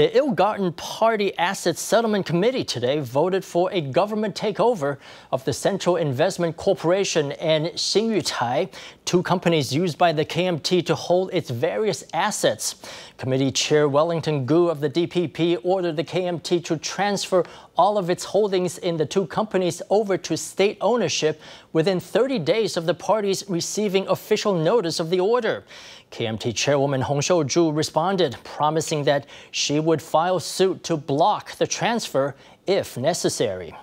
The Ill-gotten Party Assets Settlement Committee today voted for a government takeover of the Central Investment Corporation and Hsinyutai, two companies used by the KMT to hold its various assets. Committee Chair Wellington Koo of the DPP ordered the KMT to transfer all of its holdings in the two companies over to state ownership within 30 days of the parties receiving official notice of the order. KMT Chairwoman Hung Hsiu-chu responded, promising that she would file suit to block the transfer if necessary.